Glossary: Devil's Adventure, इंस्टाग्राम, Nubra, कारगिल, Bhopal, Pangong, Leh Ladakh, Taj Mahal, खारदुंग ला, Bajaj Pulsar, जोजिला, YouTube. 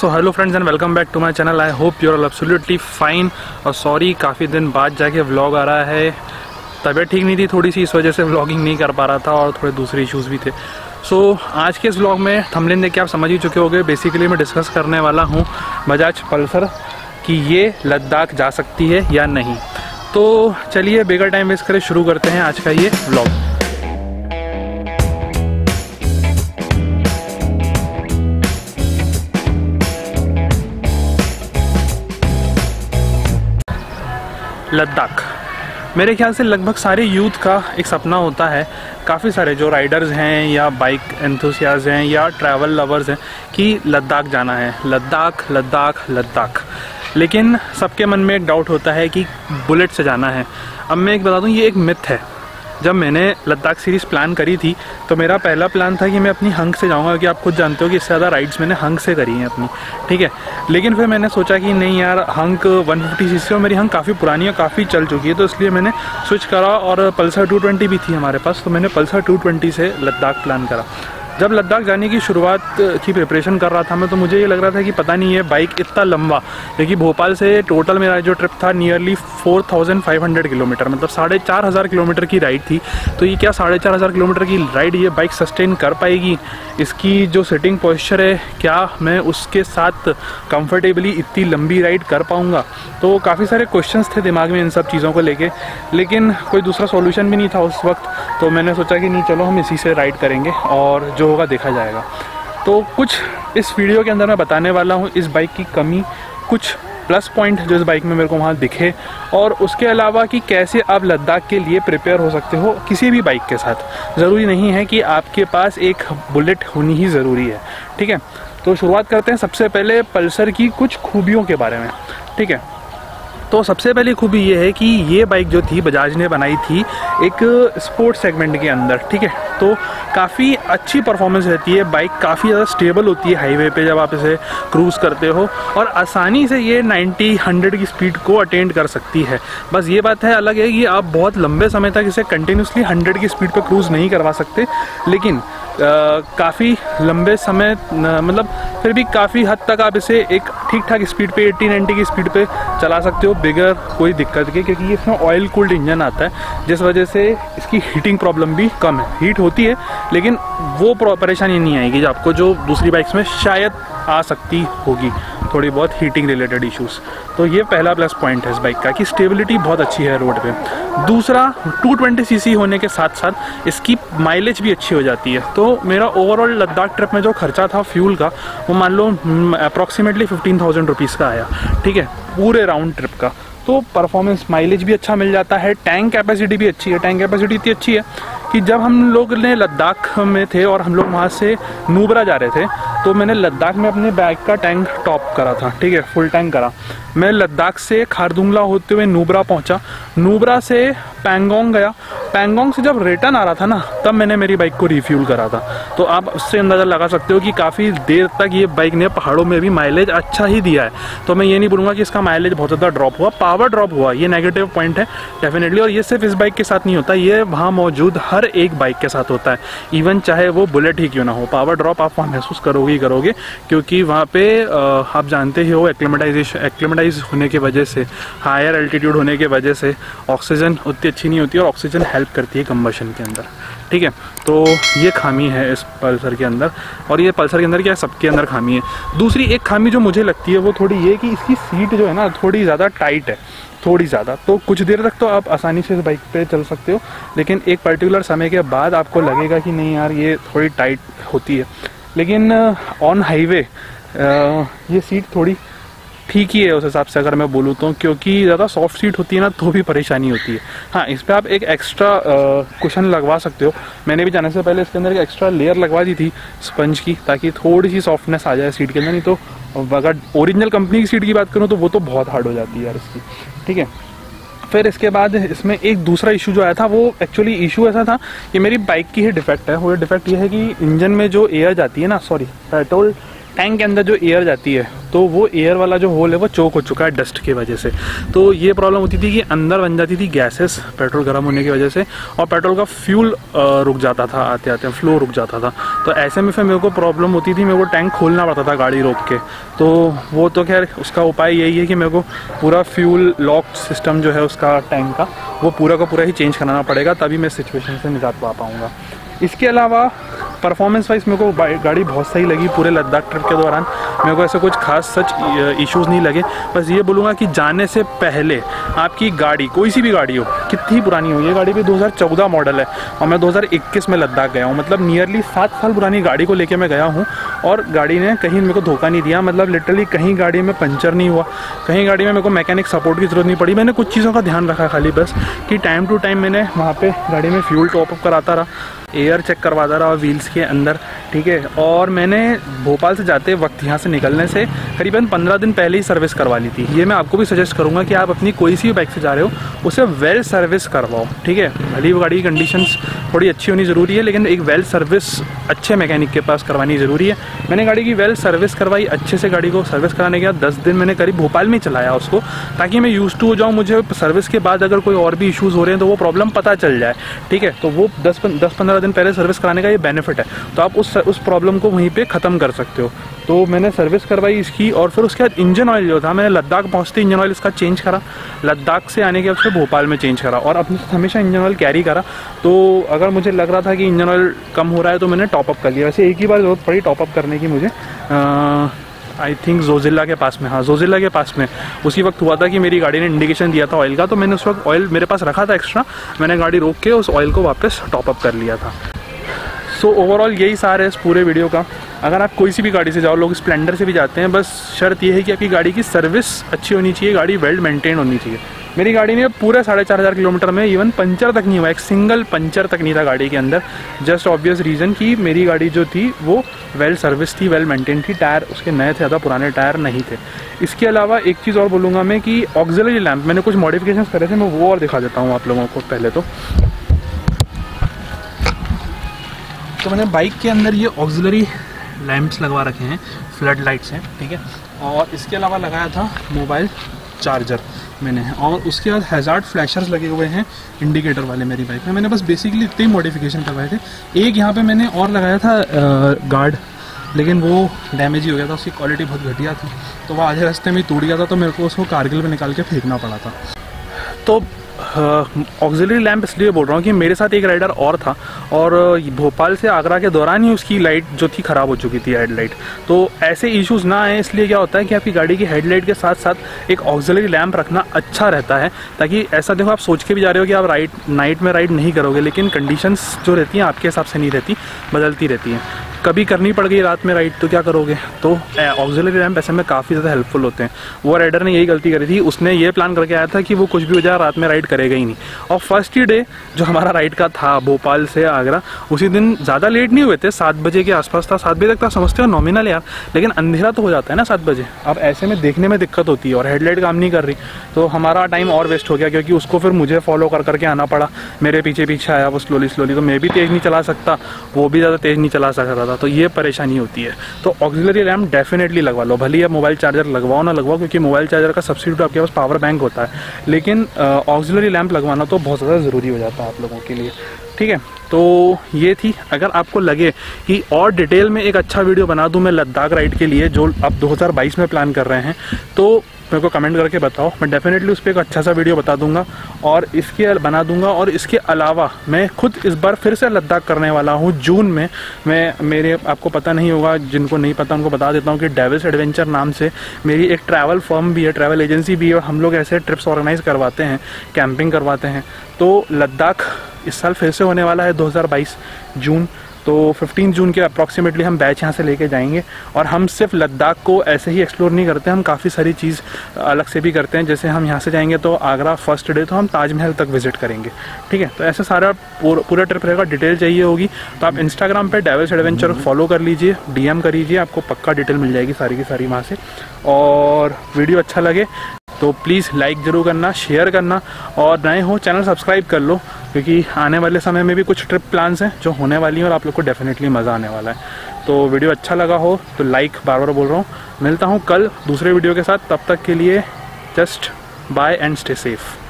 So hello friends and welcome back to my channel. I hope you are absolutely fine. और sorry काफ़ी दिन बाद जाके vlog आ रहा है, तबीयत ठीक नहीं थी थोड़ी सी, इस वजह से व्लॉगिंग नहीं कर पा रहा था और थोड़े दूसरे इश्यूज़ भी थे। सो आज के इस व्लॉग में थंबनेल देख के आप समझ ही चुके होंगे। बेसिकली मैं डिस्कस करने वाला हूँ बजाज पल्सर कि ये लद्दाख जा सकती है या नहीं। तो चलिए बेगर टाइम वेस्ट करें, शुरू करते हैं आज का ये व्लॉग। लद्दाख मेरे ख्याल से लगभग सारे यूथ का एक सपना होता है, काफ़ी सारे जो राइडर्स हैं या बाइक एंथुसियास्ट हैं या ट्रैवल लवर्स हैं, कि लद्दाख जाना है, लद्दाख लद्दाख लद्दाख। लेकिन सबके मन में एक डाउट होता है कि बुलेट से जाना है। अब मैं एक बता दूं, ये एक मिथ है। जब मैंने लद्दाख सीरीज़ प्लान करी थी तो मेरा पहला प्लान था कि मैं अपनी हंग से जाऊंगा, क्योंकि आप खुद जानते हो कि इससे ज़्यादा राइड्स मैंने हंग से करी हैं अपनी, ठीक है। लेकिन फिर मैंने सोचा कि नहीं यार, हंग 150cc और मेरी हंग काफ़ी पुरानी है, काफ़ी चल चुकी है, तो इसलिए मैंने स्विच करा। और पल्सर 220 भी थी हमारे पास, तो मैंने पल्सर 220 से लद्दाख प्लान करा। जब लद्दाख जाने की शुरुआत की प्रिपरेशन कर रहा था मैं, तो मुझे ये लग रहा था कि पता नहीं है बाइक इतना लंबा, क्योंकि भोपाल से टोटल मेरा जो ट्रिप था नियरली 4500 किलोमीटर, मतलब 4500 किलोमीटर की राइड थी। तो ये क्या 4500 किलोमीटर की राइड ये बाइक सस्टेन कर पाएगी? इसकी जो सिटिंग पोस्चर है, क्या मैं उसके साथ कंफर्टेबली इतनी लंबी राइड कर पाऊँगा? तो काफ़ी सारे क्वेश्चंस थे दिमाग में इन सब चीज़ों को लेके, लेकिन कोई दूसरा सोल्यूशन भी नहीं था उस वक्त। तो मैंने सोचा कि नहीं चलो हम इसी से राइड करेंगे और जो होगा देखा जाएगा। तो कुछ इस वीडियो के अंदर मैं बताने वाला हूँ इस बाइक की कमी, कुछ प्लस पॉइंट जो इस बाइक में मेरे को वहाँ दिखे, और उसके अलावा कि कैसे आप लद्दाख के लिए प्रिपेयर हो सकते हो किसी भी बाइक के साथ। ज़रूरी नहीं है कि आपके पास एक बुलेट होनी ही ज़रूरी है, ठीक है। तो शुरुआत करते हैं सबसे पहले पल्सर की कुछ खूबियों के बारे में, ठीक है। तो सबसे पहली खूबी ये है कि ये बाइक जो थी बजाज ने बनाई थी एक स्पोर्ट सेगमेंट के अंदर, ठीक है। तो काफ़ी अच्छी परफॉर्मेंस रहती है बाइक, काफ़ी ज़्यादा स्टेबल होती है हाईवे पे जब आप इसे क्रूज़ करते हो, और आसानी से ये 90-100 की स्पीड को अटेंड कर सकती है। बस ये बात है अलग है कि आप बहुत लंबे समय तक इसे कंटिन्यूसली 100 की स्पीड पर क्रूज़ नहीं करवा सकते, लेकिन काफ़ी लंबे समय मतलब फिर भी काफ़ी हद तक आप इसे एक ठीक ठाक स्पीड पे 80-90 की स्पीड पे चला सकते हो बिगर कोई दिक्कत के, क्योंकि इसमें ऑयल कूल्ड इंजन आता है, जिस वजह से इसकी हीटिंग प्रॉब्लम भी कम है। हीट होती है लेकिन वो परेशानी नहीं आएगी आपको, जो दूसरी बाइक्स में शायद आ सकती होगी, थोड़ी बहुत हीटिंग रिलेटेड इश्यूज़। तो ये पहला प्लस पॉइंट है इस बाइक का कि स्टेबिलिटी बहुत अच्छी है रोड पे। दूसरा, 220 सीसी होने के साथ साथ इसकी माइलेज भी अच्छी हो जाती है। तो मेरा ओवरऑल लद्दाख ट्रिप में जो खर्चा था फ्यूल का, वो मान लो अप्रॉक्सीमेटली 15,000 रुपीज़ का आया, ठीक है, पूरे राउंड ट्रिप का। तो परफॉर्मेंस माइलेज भी अच्छा मिल जाता है, टैंक कैपेसिटी भी अच्छी है। टैंक कैपेसिटी इतनी अच्छी है कि जब हम लोग ने लद्दाख में थे और हम लोग वहाँ से नुब्रा जा रहे थे, तो मैंने लद्दाख में अपने बाइक का टैंक टॉप करा था, ठीक है, फुल टैंक करा। मैं लद्दाख से खारदुंग ला होते हुए नुब्रा पहुँचा, नुब्रा से पैंगोंग गया, पैंगोंग से जब रिटर्न आ रहा था ना, तब मैंने मेरी बाइक को रिफ्यूल करा था। तो आप उससे अंदाज़ा लगा सकते हो कि काफ़ी देर तक ये बाइक ने पहाड़ों में भी माइलेज अच्छा ही दिया है। तो मैं ये नहीं बोलूँगा कि इसका माइलेज बहुत ज़्यादा ड्रॉप हुआ, पावर ड्रॉप हुआ, ये नेगेटिव पॉइंट है डेफिनेटली। और ये सिर्फ इस बाइक के साथ नहीं होता, ये वहाँ मौजूद हर एक बाइक के साथ होता है, इवन चाहे वो बुलेट ही क्यों ना हो। पावर ड्रॉप आप वहाँ महसूस करोगे ही करोगे, क्योंकि वहाँ पे आप जानते ही हो एक्लेमेटाइज होने की वजह से, हायर एल्टीट्यूड होने की वजह से ऑक्सीजन उतनी अच्छी नहीं होती, और ऑक्सीजन हेल्प करती है कम्बशन के अंदर, ठीक है। तो ये खामी है इस पल्सर के अंदर, और ये पल्सर के अंदर क्या सबके अंदर खामी है। दूसरी एक खामी जो मुझे लगती है वो थोड़ी ये कि इसकी सीट जो है ना थोड़ी ज़्यादा टाइट है, थोड़ी ज़्यादा। तो कुछ देर तक तो आप आसानी से इस बाइक पे चल सकते हो, लेकिन एक पर्टिकुलर समय के बाद आपको लगेगा कि नहीं यार ये थोड़ी टाइट होती है। लेकिन ऑन हाईवे ये सीट थोड़ी ठीक ही है उस हिसाब से अगर मैं बोलूँ तो, क्योंकि ज़्यादा सॉफ्ट सीट होती है ना तो भी परेशानी होती है। हाँ, इस पर आप एक एक्स्ट्रा कुशन लगवा सकते हो, मैंने भी जाने से पहले इसके अंदर एक एक्स्ट्रा लेयर लगवा दी थी स्पंज की, ताकि थोड़ी सी सॉफ्टनेस आ जाए सीट के अंदर। नहीं तो अगर ओरिजिनल कंपनी की सीट की बात करूँ तो वो तो बहुत हार्ड हो जाती है यार इसकी, ठीक है। फिर इसके बाद इसमें एक दूसरा इशू जो आया था, वो एक्चुअली इशू ऐसा था कि मेरी बाइक की ही डिफेक्ट है। वो डिफेक्ट ये है कि इंजन में जो एयर जाती है ना, सॉरी पेट्रोल टैंक के अंदर जो एयर जाती है, तो वो एयर वाला जो होल है वो चोक हो चुका है डस्ट की वजह से। तो ये प्रॉब्लम होती थी कि अंदर बन जाती थी गैसेस पेट्रोल गर्म होने की वजह से, और पेट्रोल का फ्यूल रुक जाता था आते आते, फ्लो रुक जाता था। तो ऐसे में फिर मेरे को प्रॉब्लम होती थी, मेरे को टैंक खोलना पड़ता था गाड़ी रोक के। तो वो तो खैर उसका उपाय यही है कि मेरे को पूरा फ्यूल लॉक सिस्टम जो है उसका टैंक का वो पूरा का पूरा ही चेंज कराना पड़ेगा, तभी मैं सिचुएशन से निजात पा पाऊँगा। इसके अलावा परफॉर्मेंस वाइज मेरे को गाड़ी बहुत सही लगी। पूरे लद्दाख ट्रिप के दौरान मेरे को ऐसे कुछ खास सच इश्यूज़ नहीं लगे। बस ये बोलूँगा कि जाने से पहले आपकी गाड़ी, कोई सी भी गाड़ी हो, कितनी पुरानी हो, ये गाड़ी भी 2014 मॉडल है और मैं 2021 में लद्दाख गया हूँ, मतलब नियरली 7 साल पुरानी गाड़ी को लेके मैं गया हूँ। और गाड़ी ने कहीं मेरे को धोखा नहीं दिया, मतलब लिटरली कहीं गाड़ी में पंचर नहीं हुआ, कहीं गाड़ी में मेरे को मैकेनिक सपोर्ट की ज़रूरत नहीं पड़ी। मैंने कुछ चीज़ों का ध्यान रखा खाली बस कि टाइम टू टाइम मैंने वहाँ पर गाड़ी में फ्यूल टॉपअप कराता रहा, एयर चेक करवाता रहा व्हील्स के अंदर, ठीक है। और मैंने भोपाल से जाते वक्त, यहाँ से निकलने से करीबन 15 दिन पहले ही सर्विस करवा ली थी। ये मैं आपको भी सजेस्ट करूँगा कि आप अपनी कोई सी भी बाइक से जा रहे हो उसे वेल सर्विस करवाओ, ठीक है। भली गाड़ी की कंडीशंस थोड़ी अच्छी होनी ज़रूरी है, लेकिन एक वेल सर्विस अच्छे मैकेनिक के पास करवानी ज़रूरी है। मैंने गाड़ी की वेल सर्विस करवाई, अच्छे से गाड़ी को सर्विस कराने के बाद 10 दिन मैंने करीब भोपाल में चलाया उसको, ताकि मैं यूज़ टू हो जाऊँ। मुझे सर्विस के बाद अगर कोई और भी इशूज़ हो रहे हैं तो वो प्रॉब्लम पता चल जाए, ठीक है। तो वो 10-15 दिन पहले सर्विस कराने का ये बेनिफिट है, तो आप उस प्रॉब्लम को वहीं पे ख़त्म कर सकते हो। तो मैंने सर्विस करवाई इसकी, और फिर उसके बाद इंजन ऑयल जो था, मैंने लद्दाख पहुँचते इंजन ऑयल इसका चेंज करा, लद्दाख से आने के बाद फिर भोपाल में चेंज करा, और अपने हमेशा इंजन ऑयल कैरी करा। तो अगर मुझे लग रहा था कि इंजन ऑयल कम हो रहा है तो मैंने टॉपअप कर लिया। वैसे एक ही बार जरूरत पड़ी टॉपअप करने की मुझे, आई थिंक जोजिला के पास में, हाँ जोजिला के पास में उसी वक्त हुआ था कि मेरी गाड़ी ने इंडिकेशन दिया था ऑयल का, तो मैंने उस वक्त ऑयल मेरे पास रखा था एक्स्ट्रा, मैंने गाड़ी रोक के उस ऑयल को वापस टॉपअप कर लिया था। सो ओवरऑल यही सार है इस पूरे वीडियो का। अगर आप कोई सी भी गाड़ी से जाओ, लोग स्प्लेंडर से भी जाते हैं, बस शर्त यह है कि आपकी गाड़ी की सर्विस अच्छी होनी चाहिए, गाड़ी वेल मेंटेन होनी चाहिए। मेरी गाड़ी ने पूरे 4500 किलोमीटर में इवन पंचर तक नहीं हुआ, एक सिंगल पंचर तक नहीं था गाड़ी के अंदर। जस्ट ऑब्वियस रीज़न कि मेरी गाड़ी जो थी वो वेल सर्विस थी, वेल मेंटेन थी, टायर उसके नए थे, ज़्यादा पुराने टायर नहीं थे। इसके अलावा एक चीज़ और बोलूँगा मैं कि ऑक्सिलरी लैंप मैंने कुछ मॉडिफिकेशंस करे थे, मैं वो और दिखा देता हूँ आप लोगों को। पहले तो मैंने बाइक के अंदर ये ऑक्सिलरी लैंप्स लगवा रखे हैं, फ्लड लाइट्स हैं, ठीक है। और इसके अलावा लगाया था मोबाइल चार्जर मैंने, और उसके बाद हैजार्ड फ्लैशर्स लगे हुए हैं इंडिकेटर वाले मेरी बाइक में। मैंने बस बेसिकली इतने मॉडिफिकेशन करवाए थे। एक यहाँ पे मैंने और लगाया था गार्ड, लेकिन वो डैमेज ही हो गया था, उसकी क्वालिटी बहुत घटिया थी, तो वह आधे रास्ते में टूट गया था, तो मेरे को उसको कारगिल में निकाल के फेंकना पड़ा था। तो ऑक्सिलरी लैंप इसलिए बोल रहा हूँ कि मेरे साथ एक राइडर और था, और भोपाल से आगरा के दौरान ही उसकी लाइट जो थी ख़राब हो चुकी थी, हेडलाइट। तो ऐसे इश्यूज़ ना आए इसलिए क्या होता है कि आपकी गाड़ी की हेडलाइट के साथ साथ एक ऑक्सिलरी लैंप रखना अच्छा रहता है, ताकि ऐसा देखो आप सोच के भी जा रहे हो कि आप नाइट में राइड नहीं करोगे, लेकिन कंडीशंस जो रहती हैं आपके हिसाब से नहीं रहती, बदलती रहती हैं। कभी करनी पड़ गई रात में राइड तो क्या करोगे, तो ऑक्सिलरी लैंप ऐसे में काफ़ी ज़्यादा हेल्पफुल होते हैं। वो राइडर ने यही गलती करी थी, उसने ये प्लान करके आया था कि वो कुछ भी हो जाए रात में राइड करेगा ही नहीं, और फर्स्ट ही डे जो हमारा राइड का था भोपाल से आगरा, उसी दिन ज़्यादा लेट नहीं हुए थे, 7 बजे के आसपास था, 7 बजे तक था, समझते हो नॉमिनल यार, लेकिन अंधेरा तो हो जाता है ना 7 बजे। अब ऐसे में देखने में दिक्कत होती है और हेडलाइट काम नहीं कर रही, तो हमारा टाइम और वेस्ट हो गया, क्योंकि उसको फिर मुझे फॉलो कर करके आना पड़ा, मेरे पीछे पीछे आया वो स्लोली, तो मैं भी तेज़ नहीं चला सकता, वो भी ज़्यादा तेज़ नहीं चला सकता, तो ये परेशानी होती है। तो ऑक्सिलरी लैंप डेफिनेटली लगवा लो, भले ही आप मोबाइल चार्जर लगवाओ ना लगवाओ, क्योंकि मोबाइल चार्जर का सब्सिट्यूट आपके पास पावर बैंक होता है, लेकिन ऑक्सिलरी लैंप लगवाना तो बहुत ज़्यादा ज़रूरी हो जाता है आप लोगों के लिए, ठीक है। तो ये थी, अगर आपको लगे कि और डिटेल में एक अच्छा वीडियो बना दूँ मैं लद्दाख राइड के लिए जो आप 2022 में प्लान कर रहे हैं, तो मेरे को कमेंट करके बताओ, मैं डेफिनेटली उस पर एक अच्छा सा वीडियो बता दूंगा और इसके बना दूंगा। और इसके अलावा मैं खुद इस बार फिर से लद्दाख करने वाला हूँ जून में। मेरे आपको पता नहीं होगा, जिनको नहीं पता उनको बता देता हूँ कि डेविल्स एडवेंचर नाम से मेरी एक ट्रैवल फर्म भी है, ट्रैवल एजेंसी भी है, और हम लोग ऐसे ट्रिप्स ऑर्गेनाइज़ करवाते हैं, कैंपिंग करवाते हैं। तो लद्दाख इस साल फिर से होने वाला है 2022 जून, तो 15 जून के अप्रॉक्सीमेटली हम बैच यहाँ से लेके जाएंगे। और हम सिर्फ लद्दाख को ऐसे ही एक्सप्लोर नहीं करते, हम काफ़ी सारी चीज़ अलग से भी करते हैं। जैसे हम यहाँ से जाएंगे तो आगरा फर्स्ट डे तो हम ताजमहल तक विजिट करेंगे, ठीक है। तो ऐसा सारा पूरा ट्रिप रहेगा। डिटेल चाहिए होगी तो आप इंस्टाग्राम पे डेविल्स एडवेंचर फॉलो कर लीजिए, DM कर लीजिए, आपको पक्का डिटेल मिल जाएगी सारी की सारी वहाँ से। और वीडियो अच्छा लगे तो प्लीज़ लाइक ज़रूर करना, शेयर करना, और नए हो चैनल सब्सक्राइब कर लो, क्योंकि आने वाले समय में भी कुछ ट्रिप प्लान्स हैं जो होने वाली हैं और आप लोग को डेफिनेटली मज़ा आने वाला है। तो वीडियो अच्छा लगा हो तो लाइक, बार बार बोल रहा हूँ, मिलता हूँ कल दूसरे वीडियो के साथ, तब तक के लिए just bye and stay safe.